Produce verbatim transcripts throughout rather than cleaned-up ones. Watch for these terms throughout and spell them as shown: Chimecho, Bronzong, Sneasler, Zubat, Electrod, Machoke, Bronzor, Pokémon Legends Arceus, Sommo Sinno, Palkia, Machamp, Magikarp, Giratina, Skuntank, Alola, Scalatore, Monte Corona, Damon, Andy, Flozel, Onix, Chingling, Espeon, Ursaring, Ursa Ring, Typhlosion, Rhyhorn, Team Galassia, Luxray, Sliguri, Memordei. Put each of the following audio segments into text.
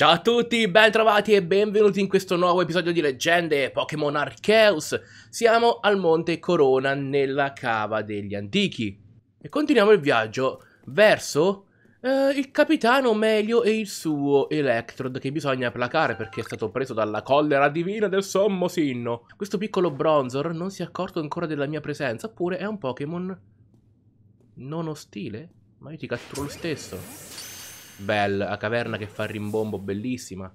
Ciao a tutti, ben trovati e benvenuti in questo nuovo episodio di Leggende Pokémon Arceus. Siamo al Monte Corona nella Cava degli Antichi e continuiamo il viaggio verso eh, il Capitano Melio e il suo Electrod, che bisogna placare perché è stato preso dalla collera divina del Sommo Sinno. Questo piccolo Bronzor non si è accorto ancora della mia presenza, oppure è un Pokémon non ostile? Ma io ti catturo lo stesso. Bella, la caverna che fa rimbombo, bellissima.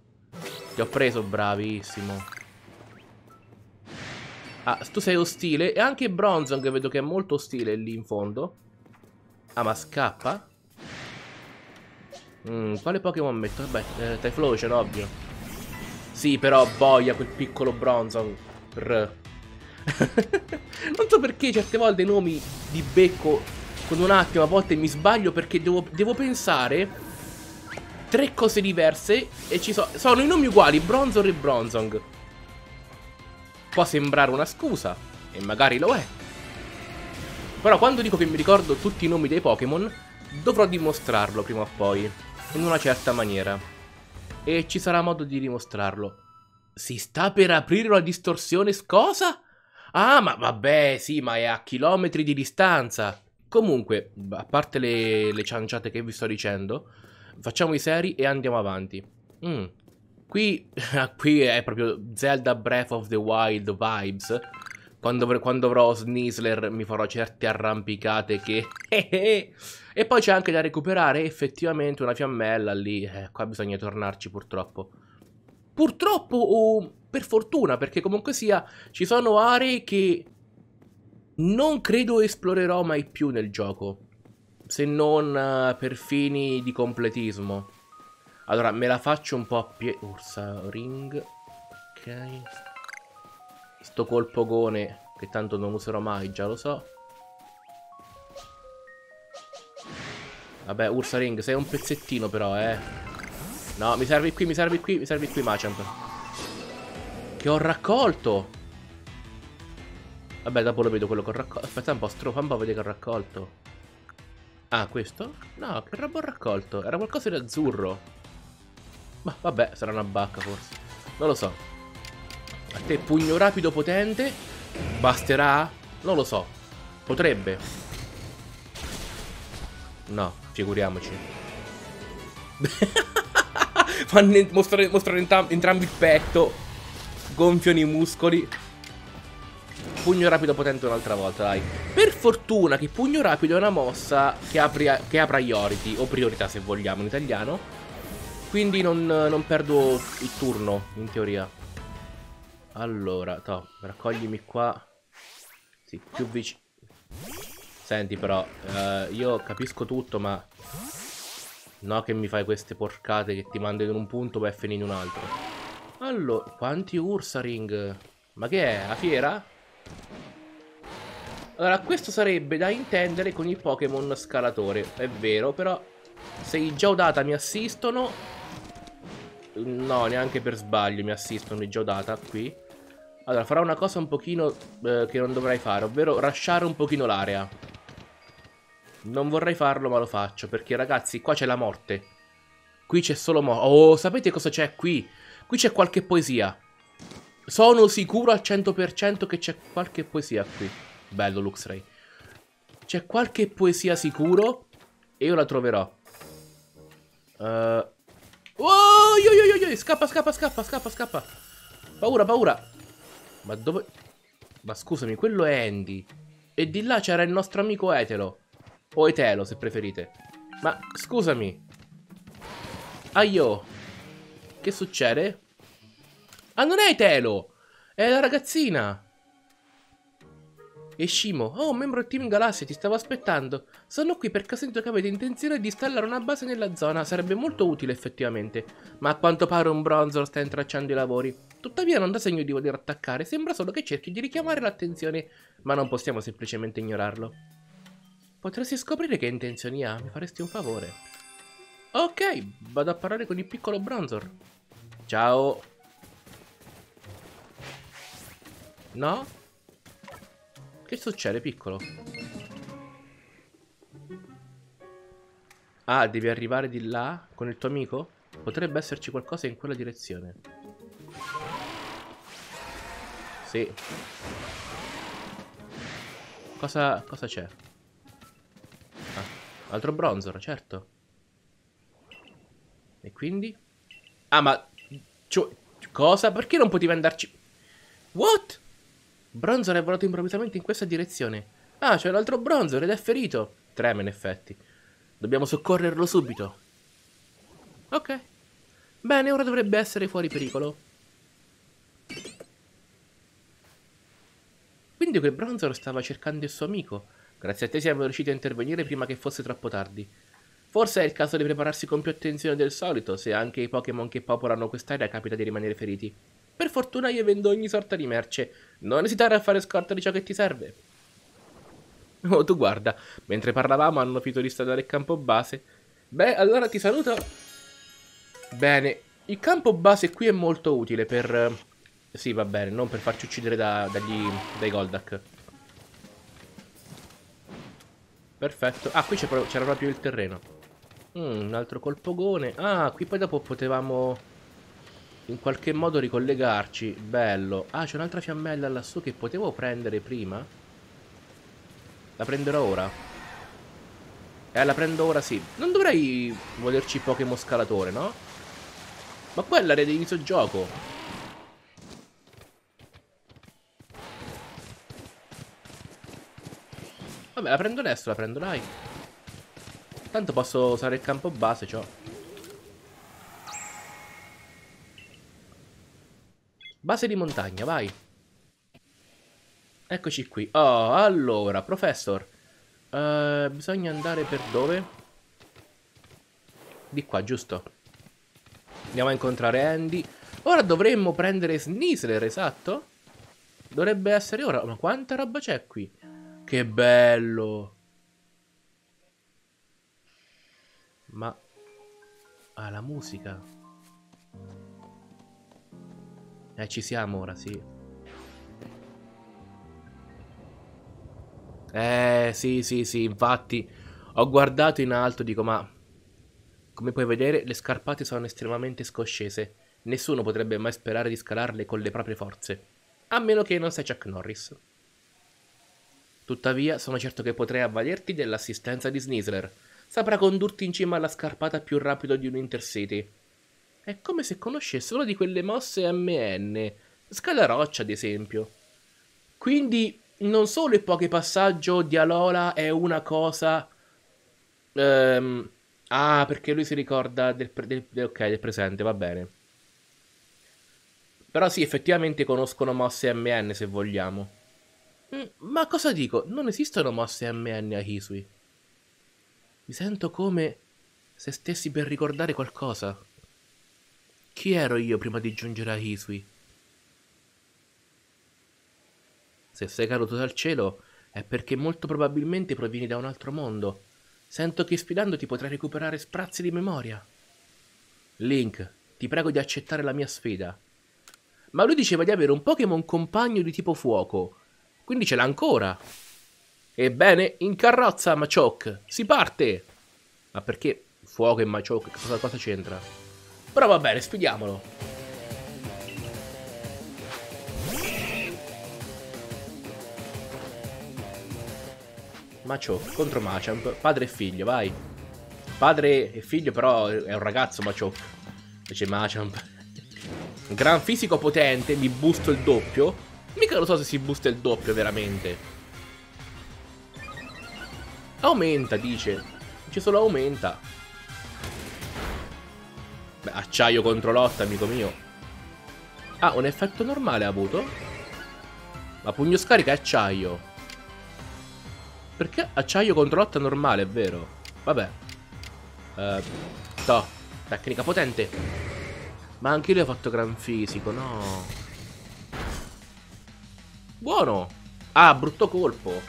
Ti ho preso, bravissimo. Ah, tu sei ostile. E anche Bronzong, che vedo che è molto ostile lì in fondo. Ah, ma scappa? Mm, quale Pokémon metto? Vabbè, eh, Typhlosion, ovvio. Sì, però boia quel piccolo Bronzong. Non so perché certe volte i nomi di becco con un attimo, a volte mi sbaglio perché devo, devo pensare tre cose diverse e ci so sono i nomi uguali, Bronzor e Bronzong. Può sembrare una scusa, e magari lo è, però quando dico che mi ricordo tutti i nomi dei Pokémon dovrò dimostrarlo prima o poi, in una certa maniera, e ci sarà modo di dimostrarlo. Si sta per aprire una distorsione scossa? Ah, ma vabbè, sì, ma è a chilometri di distanza. Comunque, a parte le, le cianciate che vi sto dicendo, facciamo i seri e andiamo avanti. Mm. Qui, qui è proprio Zelda Breath of the Wild vibes. Quando, quando avrò Sneasler mi farò certe arrampicate che... E poi c'è anche da recuperare effettivamente una fiammella lì. Eh, qua bisogna tornarci purtroppo. Purtroppo o per fortuna, perché comunque sia ci sono aree che non credo esplorerò mai più nel gioco, se non per fini di completismo. Allora me la faccio un po' a pie... Ursa Ring. Ok. Sto colpogone che tanto non userò mai, già lo so. Vabbè, Ursa Ring, sei un pezzettino però, eh. No, mi serve qui, mi serve qui, mi serve qui Machamp, che ho raccolto. Vabbè, dopo lo vedo quello che ho raccolto. Aspetta un po', strofa un po' a vedere che ho raccolto. Ah, questo? No, che roba ho raccolto? Era qualcosa di azzurro. Ma vabbè, sarà una bacca forse. Non lo so. A te pugno rapido potente. Basterà? Non lo so. Potrebbe. No, figuriamoci. Fanno mostrare, mostrare entrambi il petto. Gonfiano i muscoli. Pugno rapido potente un'altra volta, dai. Per fortuna che pugno rapido è una mossa che ha, che ha priority, o priorità se vogliamo in italiano. Quindi non, non perdo il turno, in teoria. Allora, to, raccoglimi qua. Sì, più vicino. Senti però, eh, io capisco tutto, ma no che mi fai queste porcate che ti mando in un punto per finire in un altro. Allora, quanti Ursaring? Ma che è? La fiera? Allora, questo sarebbe da intendere con il Pokémon scalatore, è vero, però se i Geodata mi assistono... No, neanche per sbaglio mi assistono i Geodata qui. Allora, farò una cosa un pochino eh, che non dovrei fare, ovvero rushare un pochino l'area. Non vorrei farlo, ma lo faccio, perché ragazzi, qua c'è la morte. Qui c'è solo morte. Oh, sapete cosa c'è qui? Qui c'è qualche poesia. Sono sicuro al cento per cento che c'è qualche poesia qui. Bello Luxray. C'è qualche poesia sicuro e io la troverò. uh... Oh, io, io, io, io. Scappa, scappa, scappa, scappa, scappa. Paura, paura. Ma dove... Ma scusami, quello è Andy. E di là c'era il nostro amico Etelo. O Etelo, se preferite. Ma scusami. Aio. Che succede? Ah, non è Etelo! È la ragazzina! Eshimo, oh, un membro del Team Galassia, ti stavo aspettando. Sono qui perché sento che avete intenzione di installare una base nella zona. Sarebbe molto utile effettivamente. Ma a quanto pare un Bronzor sta intracciando i lavori. Tuttavia non dà segno di voler attaccare. Sembra solo che cerchi di richiamare l'attenzione. Ma non possiamo semplicemente ignorarlo. Potresti scoprire che intenzioni ha. Mi faresti un favore. Ok, vado a parlare con il piccolo Bronzor. Ciao. No? Che succede, piccolo? Ah, devi arrivare di là con il tuo amico? Potrebbe esserci qualcosa in quella direzione. Sì. Cosa cosa c'è? Ah, altro Bronzor, certo. E quindi? Ah, ma... Cioè, cosa? Perché non potevi andarci? What? Bronzor è volato improvvisamente in questa direzione. Ah, c'è un altro Bronzor ed è ferito. Trema, in effetti. Dobbiamo soccorrerlo subito. Ok. Bene, ora dovrebbe essere fuori pericolo. Quindi quel Bronzor stava cercando il suo amico. Grazie a te siamo riusciti a intervenire prima che fosse troppo tardi. Forse è il caso di prepararsi con più attenzione del solito, se anche i Pokémon che popolano quest'area capita di rimanere feriti. Per fortuna io vendo ogni sorta di merce. Non esitare a fare scorta di ciò che ti serve. Oh, tu guarda, mentre parlavamo hanno finito di statare il campo base. Beh, allora ti saluto. Bene, il campo base qui è molto utile per... Sì, va bene, non per farci uccidere da, dagli, dai Golduck. Perfetto. Ah, qui c'era proprio il terreno. Mm, un altro colpogone. Ah, qui poi dopo potevamo in qualche modo ricollegarci. Bello. Ah, c'è un'altra fiammella lassù che potevo prendere prima. La prenderò ora. Eh, la prendo ora, sì. Non dovrei volerci Pokémon scalatore, no? Ma qua è l'area di inizio gioco. Vabbè, la prendo adesso, la prendo, dai. Tanto posso usare il campo base, ciò. Base di montagna, vai. Eccoci qui. Oh, allora, professor. Eh, bisogna andare per dove? Di qua, giusto. Andiamo a incontrare Andy. Ora dovremmo prendere Sneasler, esatto? Dovrebbe essere ora. Ma quanta roba c'è qui? Che bello. Ma... Ah, la musica. Eh, ci siamo ora, sì. Eh, sì, sì, sì, infatti. Ho guardato in alto, dico, ma... Come puoi vedere, le scarpate sono estremamente scoscese. Nessuno potrebbe mai sperare di scalarle con le proprie forze. A meno che non sei Chuck Norris. Tuttavia, sono certo che potrei avvalerti dell'assistenza di Sneasler. Saprà condurti in cima alla scarpata più rapido di un Intercity. È come se conoscesse una di quelle mosse M N. Scalaroccia, ad esempio. Quindi, non solo il Poképassaggio di Alola è una cosa... Um, ah, perché lui si ricorda del, pre del, okay, del presente, va bene. Però sì, effettivamente conoscono mosse M N, se vogliamo. Ma cosa dico? Non esistono mosse M N a Hisui. Mi sento come se stessi per ricordare qualcosa. Chi ero io prima di giungere a Hisui? Se sei caduto dal cielo è perché molto probabilmente provieni da un altro mondo. Sento che sfidandoti potrai recuperare sprazzi di memoria. Link, ti prego di accettare la mia sfida. Ma lui diceva di avere un Pokémon compagno di tipo fuoco. Quindi ce l'ha ancora. Ebbene, in carrozza, Machoke. Si parte. Ma perché fuoco e Machoke? Cosa, cosa c'entra? Però va bene, sfidiamolo. Machoke contro Machamp. Padre e figlio, vai. Padre e figlio, però è un ragazzo Machoke. Invece Machamp. Gran fisico potente, mi busto il doppio. Mica lo so se si busta il doppio, veramente. Aumenta, dice. Dice solo aumenta. Beh, acciaio contro lotta, amico mio. Ah, un effetto normale ha avuto. Ma pugno scarica è acciaio. Perché acciaio contro lotta normale, è vero. Vabbè. Eh, to. Tecnica potente. Ma anche lui ha fatto gran fisico, no... Buono. Ah, brutto colpo.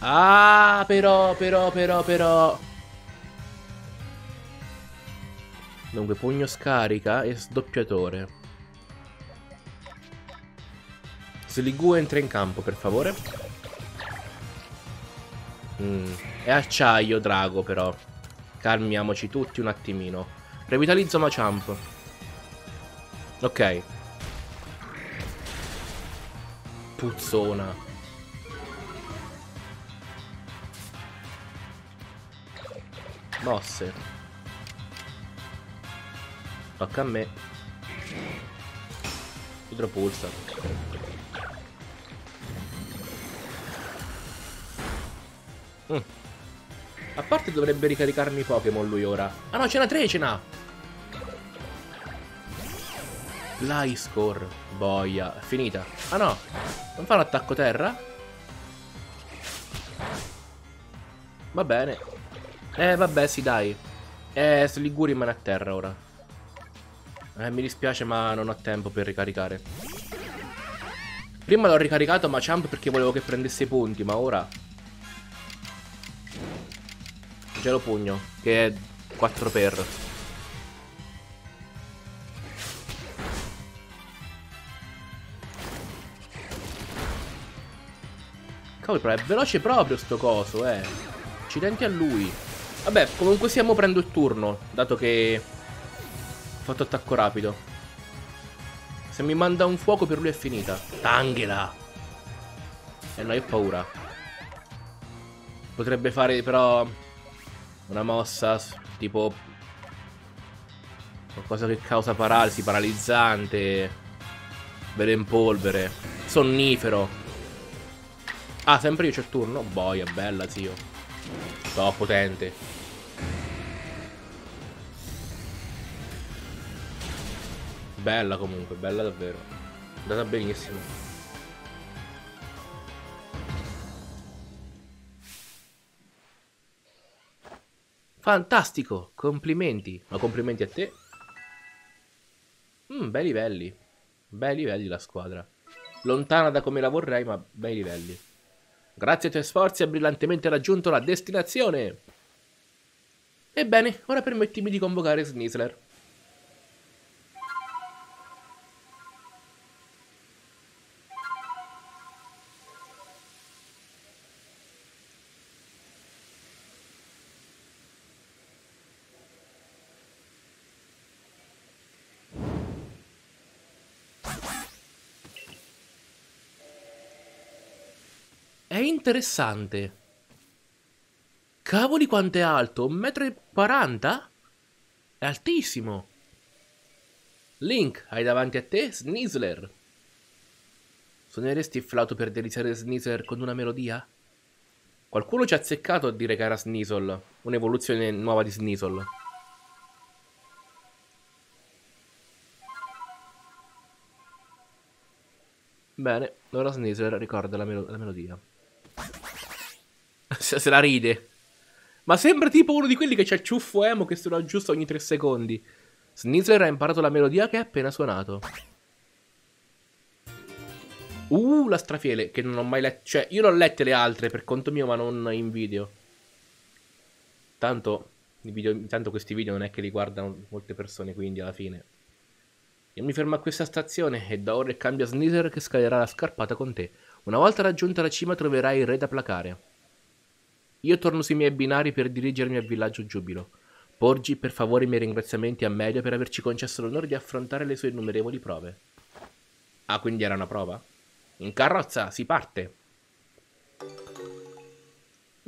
Ah, però, però, però, però. Dunque, pugno scarica e sdoppiatore. Sligu entra in campo, per favore. Mm. È acciaio, drago, però. Calmiamoci tutti un attimino. Revitalizzo Machamp. Ok. Puzzona. Mosse. Tocca a me. Idropulsa. mm. A parte dovrebbe ricaricarmi i Pokémon lui ora. Ah no, ce n'ha tre, ce n'ha. L'Icecore, boia, è finita. Ah no, non fa l'attacco terra? Va bene. Eh vabbè, sì dai. Eh, Sliguri rimane a terra ora. Eh, mi dispiace ma non ho tempo per ricaricare. Prima l'ho ricaricato Machamp perché volevo che prendesse i punti, ma ora... Gelo Pugno, che è quattro per. Cavolo, è veloce proprio sto coso, eh. Accidenti a lui. Vabbè, comunque siamo, prendo il turno, dato che ho fatto attacco rapido. Se mi manda un fuoco per lui è finita. Tanghela! Eh no, io ho paura. Potrebbe fare però una mossa tipo qualcosa che causa paralisi, paralizzante, velo in polvere, sonnifero. Ah, sempre io c'ho il turno. Boia, bella, zio. Top, potente. Bella comunque, bella davvero. Andata benissimo. Fantastico, complimenti. Ma complimenti a te. Mmm, bei livelli. Bei livelli la squadra. Lontana da come la vorrei, ma bei livelli. Grazie ai tuoi sforzi hai brillantemente raggiunto la destinazione. Ebbene, ora permettimi di convocare Sneasler. Interessante. Cavoli quanto è alto. un metro e quaranta? È altissimo. Link, hai davanti a te Sneasler. Suoneresti il flauto per deliziare Sneasler con una melodia? Qualcuno ci ha azzeccato a dire che era Sneasel, un'evoluzione nuova di Sneasel. Bene, ora Sneasler ricorda la, melo- la melodia. Se la ride. Ma sembra tipo uno di quelli che c'ha il ciuffo emo che suona giusto ogni tre secondi. Sneasler ha imparato la melodia che ha appena suonato. Uh, la strafiele, che non ho mai letto. Cioè, io l'ho lette le altre per conto mio, ma non in video. Tanto, i video, tanto questi video non è che li guardano molte persone, quindi alla fine. Io mi fermo a questa stazione e da ora cambia Sneasler che scalerà la scarpata con te. Una volta raggiunta la cima troverai il re da placare. Io torno sui miei binari per dirigermi al villaggio Giubilo. Porgi per favore i miei ringraziamenti a Melio per averci concesso l'onore di affrontare le sue innumerevoli prove. Ah, quindi era una prova? In carrozza, si parte!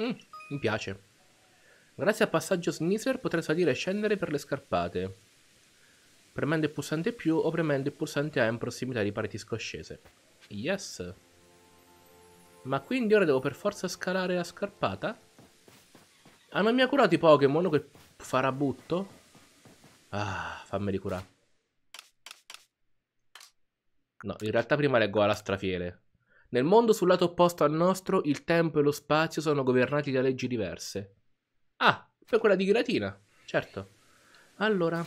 Mm, mi piace. Grazie al passaggio Sneasler potrei salire e scendere per le scarpate. Premendo il pulsante più o premendo il pulsante A in prossimità di pareti scoscese. Yes! Ma quindi ora devo per forza scalare la scarpata? Ah, non mi ha curato i Pokémon, quel farabutto? Ah, fammeli curare. No, in realtà prima leggo alla strafiele. Nel mondo sul lato opposto al nostro, il tempo e lo spazio sono governati da leggi diverse. Ah, per quella di Giratina, certo. Allora...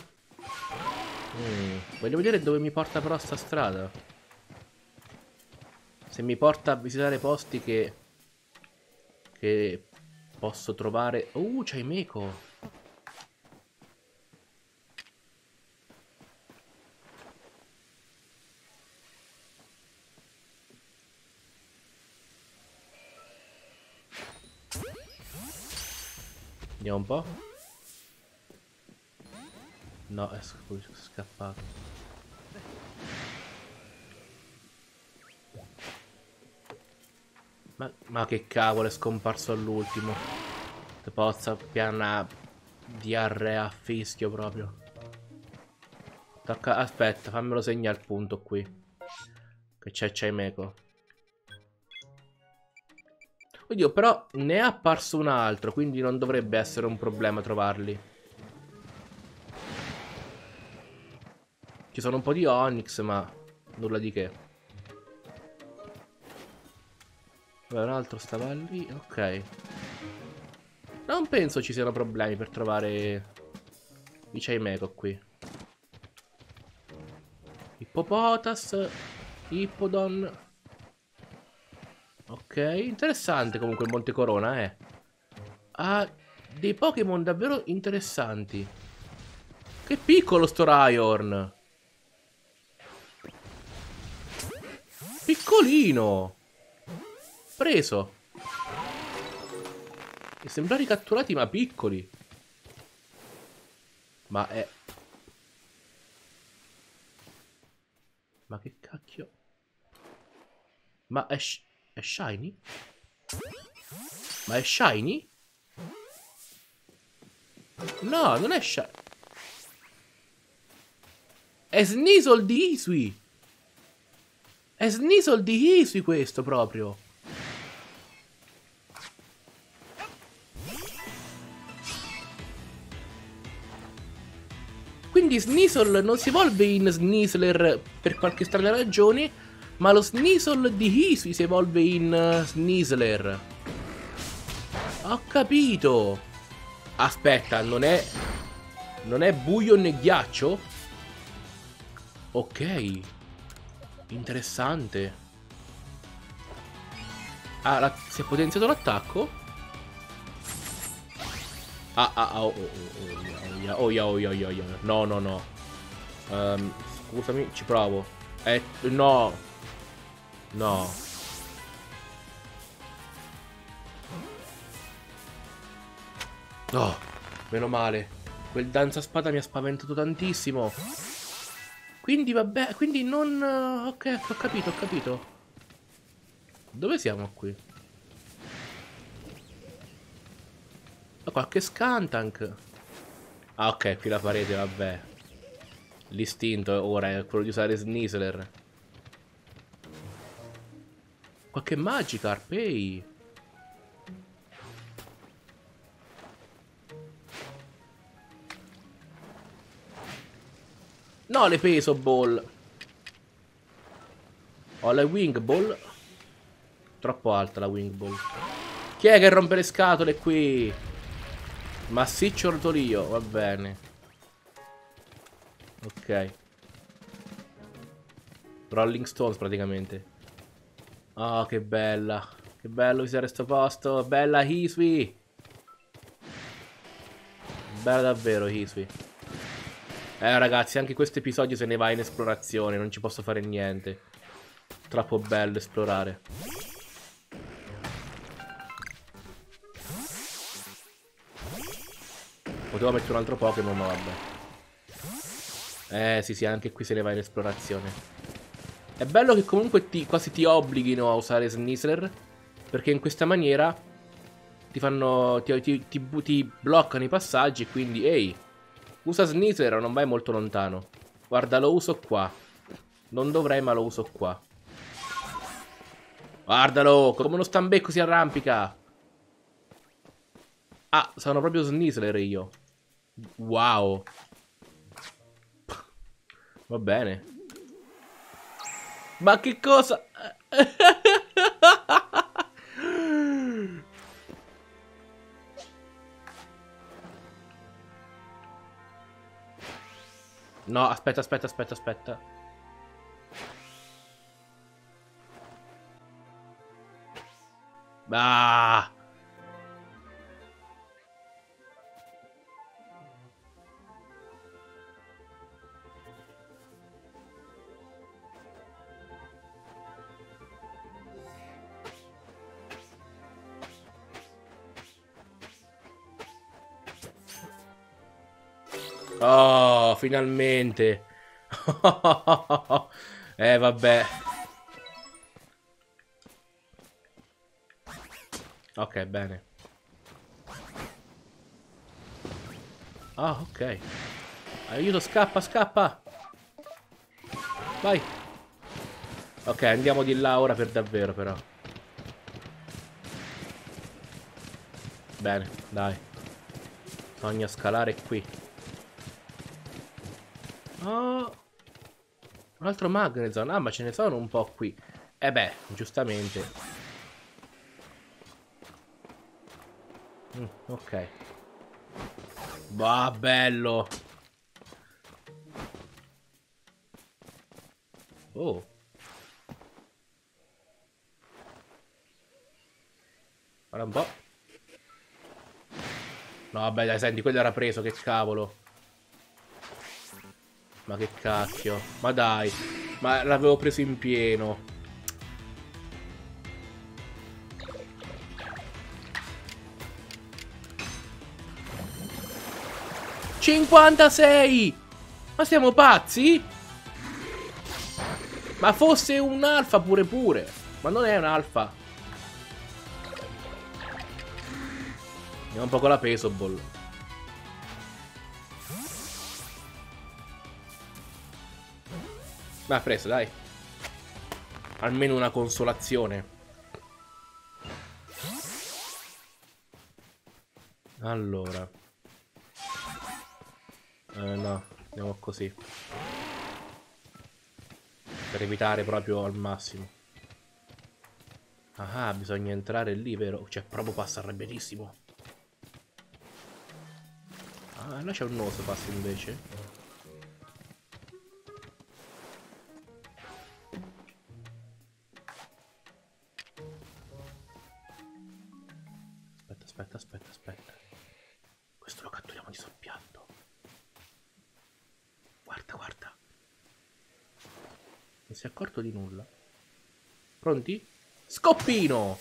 Mm, voglio vedere dove mi porta però sta strada. Se mi porta a visitare posti che... Che... Posso trovare... Uh, c'è Chimecho! Vediamo un po'. No, è scappato. Ma, ma che cavolo, è scomparso all'ultimo. Te pozza piana diarrea a fischio proprio. Tocca, aspetta, fammelo segnare il punto qui. Che c'è Chimecho. Oddio, però ne è apparso un altro, quindi non dovrebbe essere un problema trovarli. Ci sono un po' di Onix, ma nulla di che. Allora, un altro stava lì, ok. Non penso ci siano problemi per trovare i Chimecho qui. Hippopotas, Hippodon. Ok, interessante comunque il Monte Corona, eh. Ha dei Pokémon davvero interessanti. Che piccolo sto Rhyhorn. Piccolino. Preso. Mi sembra ricatturati ma piccoli. Ma è... Ma che cacchio. Ma è... È shiny? Ma è shiny? No, non è shiny. È Sneasel di Hisui. È Sneasel di Hisui questo proprio. Quindi Sneasel non si evolve in Sneasler per qualche strana ragione, ma lo Sneasel di Hisui si evolve in uh, Sneasler. Ho capito. Aspetta, non è... Non è buio né ghiaccio? Ok. Interessante. Ah, la... si è potenziato l'attacco? Ah, ah, ah, oh, oh, oh, oh, oh, oh, oh, oh, oh, no, no, no. Um, scusami, ci provo. Eh, no. No. No, meno male. Quel danza spada mi ha spaventato tantissimo. Quindi vabbè, quindi non... Ok, ho capito, ho capito. Dove siamo qui? Ho qualche Skuntank. Ah ok, qui la parete, vabbè. L'istinto ora è quello di usare Sneasler. Qualche Magikarp, ehi. No, le peso ball. Ho la wing ball. Troppo alta la wing ball. Chi è che rompe le scatole qui? Massiccio rotolio, va bene. Ok. Rolling Stones praticamente. Oh, che bella. Che bello visitare sto posto. Bella Hisui. Bella davvero Hisui. Eh ragazzi, anche questo episodio se ne va in esplorazione. Non ci posso fare niente. Troppo bello esplorare. Potevo mettere un altro Pokémon, ma vabbè. Eh sì sì, anche qui se ne va in esplorazione. È bello che comunque ti, quasi ti obblighino a usare Sneasler, perché in questa maniera ti fanno ti, ti, ti, ti bloccano i passaggi, quindi ehi, usa Sneasler o non vai molto lontano. Guarda, lo uso qua. Non dovrei, ma lo uso qua. Guardalo, come uno stambecco si arrampica. Ah, sono proprio Sneasler io. Wow. Va bene. Ma che cosa? No, aspetta, aspetta, aspetta, aspetta. Ah! Oh, finalmente. Eh, vabbè. Ok, bene. Ah, ok. Aiuto, scappa, scappa. Vai. Ok, andiamo di là ora per davvero, però. Bene, dai. Bisogna scalare qui. Oh. Un altro Magnezone. Ah, ma ce ne sono un po' qui. E eh beh, giustamente. Mm, ok. Bah, bello. Oh. Guarda un po'. No, vabbè, dai, senti, quello era preso, che cavolo. Ma che cacchio. Ma dai. Ma l'avevo preso in pieno. cinquantasei! Ma siamo pazzi? Ma fosse un alfa pure pure. Ma non è un alfa. Andiamo un po' con la peso ball. Ma ha preso, dai. Almeno una consolazione. Allora. Eh, no, andiamo così. Per evitare proprio al massimo. Ah, bisogna entrare lì, vero? Cioè, proprio passa arrabbiatissimo. Ah, là c'è un oso passa invece. Aspetta, aspetta, aspetta, aspetta. Questo lo catturiamo di soppiatto. Guarda, guarda. Non si è accorto di nulla. Pronti? Scoppino!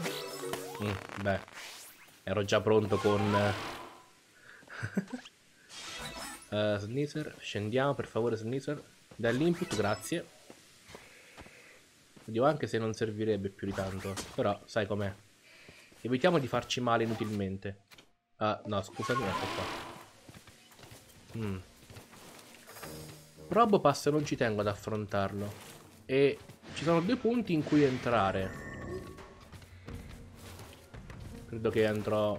Mm, beh, ero già pronto con... uh, Sneasler, scendiamo per favore Sneasler. Dall'input, grazie. Oddio, anche se non servirebbe più di tanto. Però, sai com'è. Evitiamo di farci male inutilmente. Ah, no, scusami, ecco qua. Mm. Robo passa, non ci tengo ad affrontarlo. E ci sono due punti in cui entrare. Credo che andrò...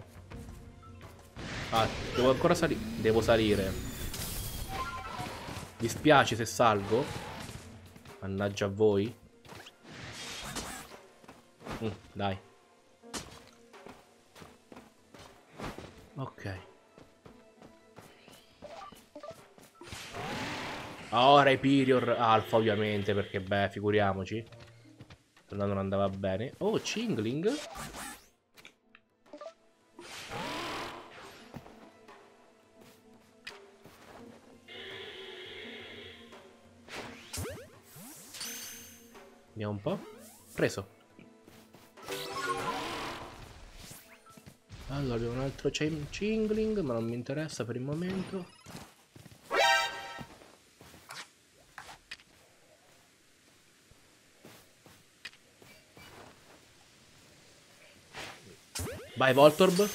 Ah, devo ancora salire. Devo salire. Mi spiace se salgo. Mannaggia a voi. Mm, dai. Ok. Ora Hyperior Alpha ovviamente, perché beh, figuriamoci. No, non andava bene. Oh, Chingling. Vediamo un po'. Preso. Allora abbiamo un altro Chingling, ma non mi interessa per il momento. Vai Voltorb.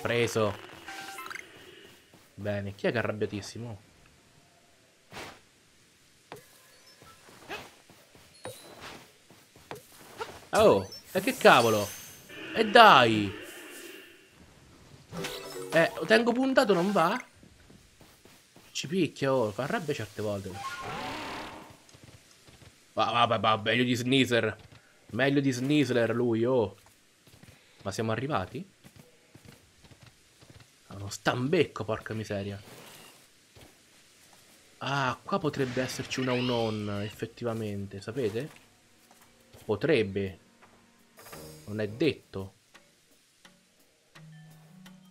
Preso. Bene, chi è che è arrabbiatissimo? Oh, e che cavolo? E dai! Eh, tengo puntato, non va? Ci picchia, oh, fa rabbia certe volte. Va, va, va, va, meglio di Sneasler. Meglio di Sneasler lui, oh. Ma siamo arrivati? A uno stambecco, porca miseria. Ah, qua potrebbe esserci una unknown, effettivamente, sapete? Potrebbe. Non è detto.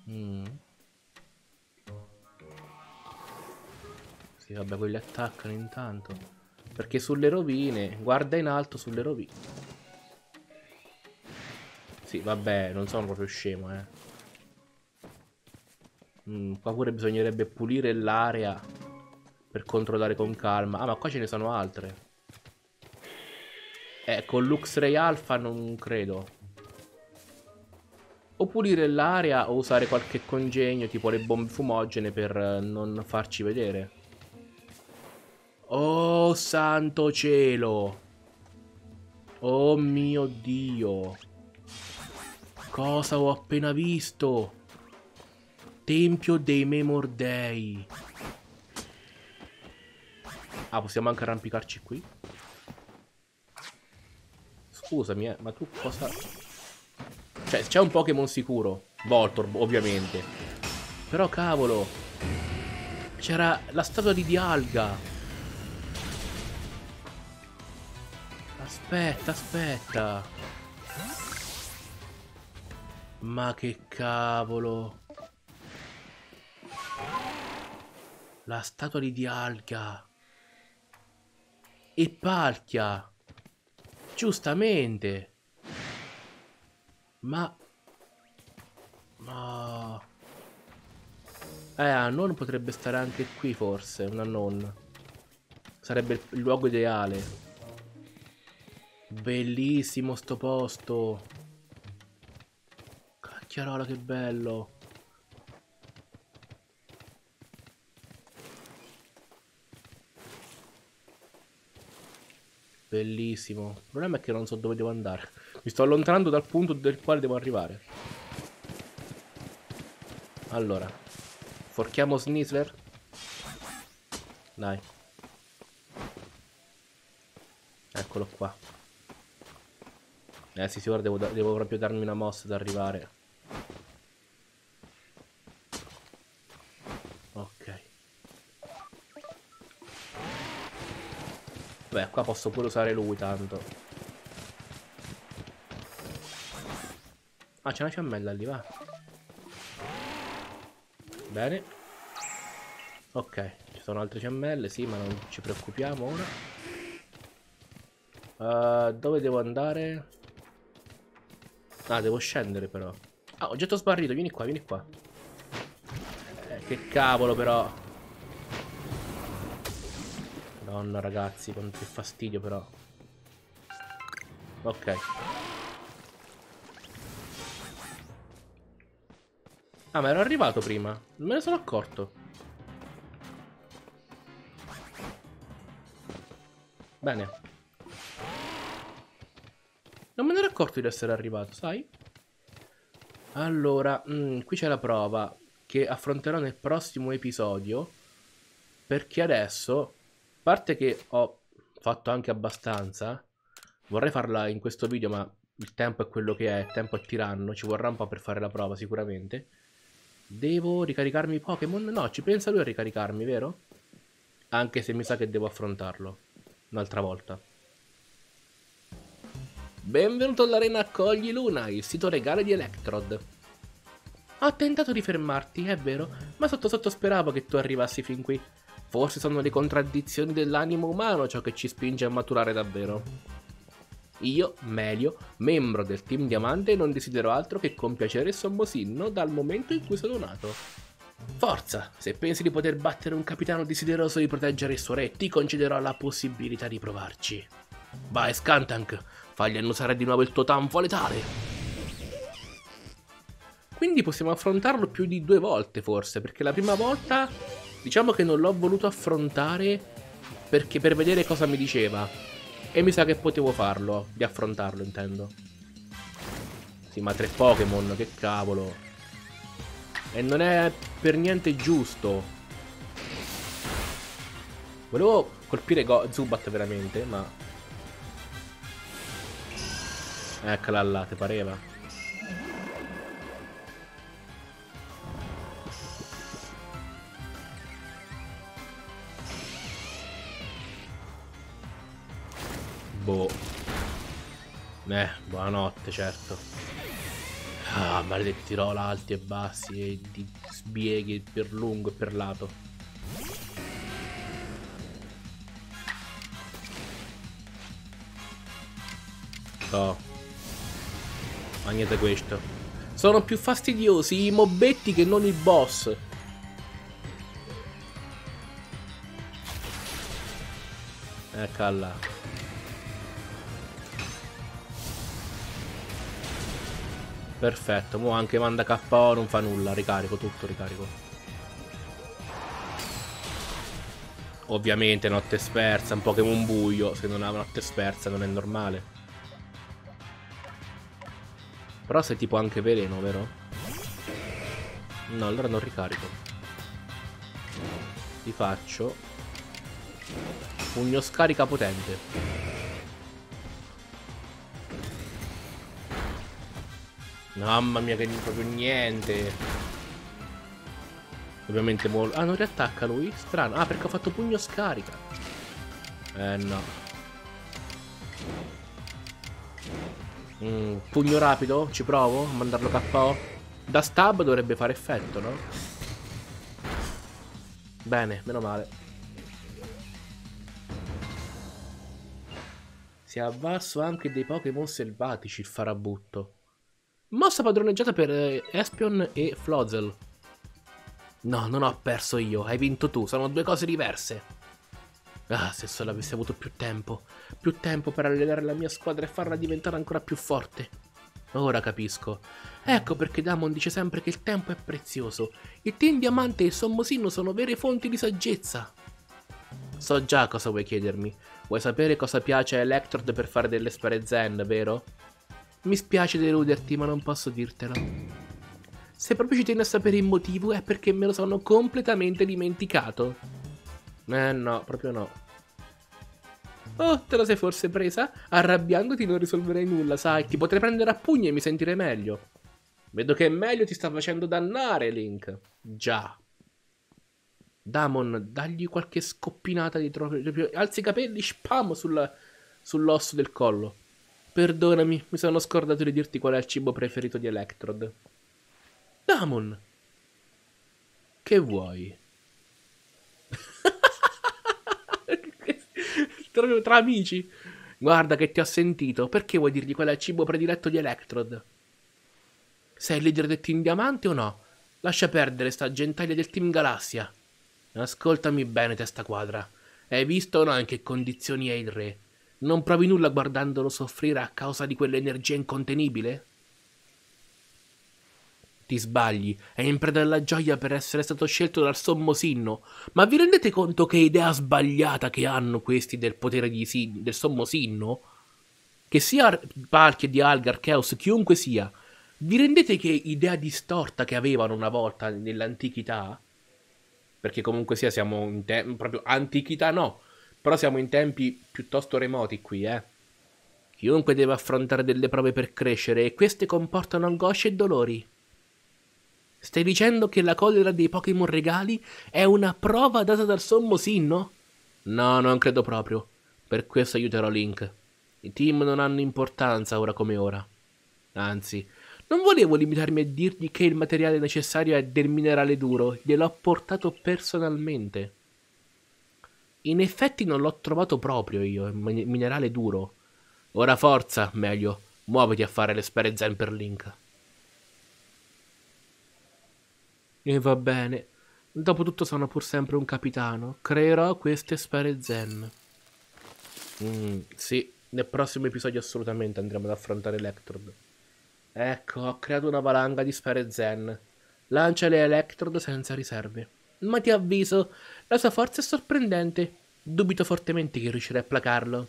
Mm. Sì, vabbè, quelli attaccano intanto. Perché sulle rovine. Guarda in alto sulle rovine. Sì, vabbè, non sono proprio scemo, eh. Mm, qua pure bisognerebbe pulire l'area per controllare con calma. Ah, ma qua ce ne sono altre. Eh, con Luxray Alpha non credo. O pulire l'area o usare qualche congegno, tipo le bombe fumogene, per non farci vedere. Oh, santo cielo! Oh mio Dio! Cosa ho appena visto? Tempio dei Memordei. Ah, possiamo anche arrampicarci qui? Scusami, eh, ma tu cosa... Cioè, c'è un Pokémon sicuro. Voltorb, ovviamente. Però, cavolo! C'era la statua di Dialga. Aspetta, aspetta. Ma che cavolo! La statua di Dialga. E Palkia. Giustamente. Ma... Ma... Eh, Annon potrebbe stare anche qui forse. Un Annon sarebbe il luogo ideale. Bellissimo sto posto. Cacchiarola, che bello. Bellissimo. Il problema è che non so dove devo andare. Mi sto allontanando dal punto del quale devo arrivare. Allora, forchiamo Sneasler. Dai. Eccolo qua. Eh sì, sì, ora devo, devo proprio darmi una mossa ad arrivare. Ok. Beh, qua posso pure usare lui tanto. Ah, c'è una fiammella lì, va. Bene. Ok, ci sono altre fiammelle, sì, ma non ci preoccupiamo ora. uh, Dove devo andare? Ah, devo scendere però. Ah, oggetto sbarrito, vieni qua, vieni qua. eh, Che cavolo però. Madonna ragazzi, quanto che fastidio però. Ok. Ah, ma ero arrivato prima. Non me ne sono accorto. Bene. Non me ne ero accorto di essere arrivato, sai? Allora, mh, qui c'è la prova che affronterò nel prossimo episodio. Perché adesso... A parte che ho fatto anche abbastanza, vorrei farla in questo video, ma il tempo è quello che è, il tempo è tiranno, ci vorrà un po' per fare la prova sicuramente. Devo ricaricarmi i Pokémon? No, ci pensa lui a ricaricarmi, vero? Anche se mi sa che devo affrontarlo un'altra volta. Benvenuto all'arena Accogli Luna, il sito regale di Electrod. Ho tentato di fermarti, è vero, ma sotto sotto speravo che tu arrivassi fin qui. Forse sono le contraddizioni dell'animo umano ciò che ci spinge a maturare davvero. Io, Melio, membro del Team Diamante, non desidero altro che compiacere Sommo Sinno dal momento in cui sono nato. Forza! Se pensi di poter battere un capitano desideroso di proteggere il suo re, ti concederò la possibilità di provarci. Vai, Skantank! Fagli annusare di nuovo il tuo tanfo letale! Quindi possiamo affrontarlo più di due volte, forse, perché la prima volta... Diciamo che non l'ho voluto affrontare perché per vedere cosa mi diceva. E mi sa che potevo farlo, di affrontarlo intendo. Sì, ma tre Pokémon, che cavolo. E non è per niente giusto. Volevo colpire Go Zubat veramente, ma... Eccola là, ti pareva? Boh. Eh, buonanotte, certo. Ah, maledetti roll alti e bassi e di sbieghi per lungo e per lato. Oh. ma niente questo. Sono più fastidiosi i mobetti che non il boss. Eccola. Perfetto, mo anche manda K O, non fa nulla, ricarico tutto, ricarico. Ovviamente notte spersa, un Pokémon buio, se non ha notte spersa non è normale. Però sei tipo anche veleno, vero? No, allora non ricarico. Ti faccio pugno scarica potente. Mamma mia, che proprio niente. Ovviamente muore. Ah, non riattacca lui? Strano. Ah, perché ho fatto pugno scarica. Eh no. Mm, pugno rapido, ci provo a mandarlo K O. Da stab dovrebbe fare effetto, no? Bene, meno male. Si è avvalso anche dei Pokémon selvatici il farabutto. Mossa padroneggiata per eh, Espeon e Flozel. No, non ho perso io, hai vinto tu, sono due cose diverse. Ah, se solo avessi avuto più tempo. Più tempo per allenare la mia squadra e farla diventare ancora più forte. Ora capisco. Ecco perché Damon dice sempre che il tempo è prezioso. Il Team Diamante e il Sommo Sinno sono vere fonti di saggezza. So già cosa vuoi chiedermi. Vuoi sapere cosa piace a Electrod per fare delle spare zen, vero? Mi spiace deluderti, ma non posso dirtelo. Se proprio ci tieni a sapere il motivo è perché me lo sono completamente dimenticato. Eh no, proprio no. Oh, te la sei forse presa? Arrabbiandoti non risolverei nulla, sai. Ti potrei prendere a pugni e mi sentirei meglio. Vedo che meglio ti sta facendo dannare, Link. Già. Damon, dagli qualche scoppinata di troppo. Alzi i capelli, spam sulla... sull'osso del collo. Perdonami, mi sono scordato di dirti qual è il cibo preferito di Electrod. Damon! Che vuoi? Tra amici. Guarda che ti ho sentito. Perché vuoi dirgli qual è il cibo prediletto di Electrod? Sei il leader del Team Diamante o no? Lascia perdere sta gentaglia del Team Galassia. Ascoltami bene, testa quadra. Hai visto o no in che condizioni è il re? Non provi nulla guardandolo soffrire a causa di quell'energia incontenibile? Ti sbagli, è in preda alla gioia per essere stato scelto dal Sommo Sinno. Ma vi rendete conto che idea sbagliata che hanno questi del potere di Sin del Sommo Sinno? Che sia Palkia, Dialga, Arceus, chiunque sia. Vi rendete che idea distorta che avevano una volta nell'antichità? Perché comunque sia siamo in tempi... proprio antichità no. Però siamo in tempi piuttosto remoti qui, eh. Chiunque deve affrontare delle prove per crescere e queste comportano angosce e dolori. Stai dicendo che la collera dei Pokémon regali è una prova data dal Sommo Sinno? No, non credo proprio. Per questo aiuterò Link. I team non hanno importanza ora come ora. Anzi, non volevo limitarmi a dirgli che il materiale necessario è del minerale duro. Gliel'ho portato personalmente. In effetti non l'ho trovato proprio io, il minerale duro. Ora forza, meglio, muoviti a fare le spere zen per Link. E va bene, dopotutto sono pur sempre un capitano. Creerò queste sfere zen. Mm, sì, nel prossimo episodio assolutamente andremo ad affrontare Electrod. Ecco, ho creato una valanga di sfere zen. Lanciale Electrod senza riserve. Ma ti avviso, la sua forza è sorprendente. Dubito fortemente che riuscirai a placarlo.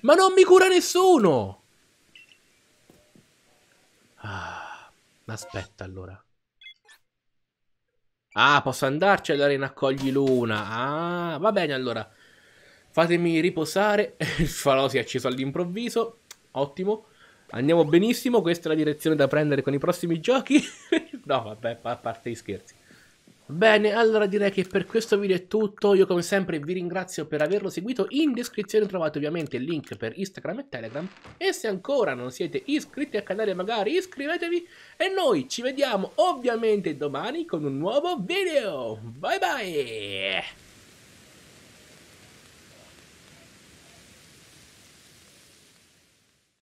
Ma non mi cura nessuno! Ah, aspetta allora. Ah, posso andarci all'arena Accogli Luna. Ah, va bene allora. Fatemi riposare. Il falò si è acceso all'improvviso. Ottimo. Andiamo benissimo. Questa è la direzione da prendere con i prossimi giochi. No, vabbè, a parte gli scherzi. Bene, allora direi che per questo video è tutto. Io come sempre vi ringrazio per averlo seguito. In descrizione trovate ovviamente il link per Instagram e Telegram. E se ancora non siete iscritti al canale magari iscrivetevi. E noi ci vediamo ovviamente domani con un nuovo video. Bye bye!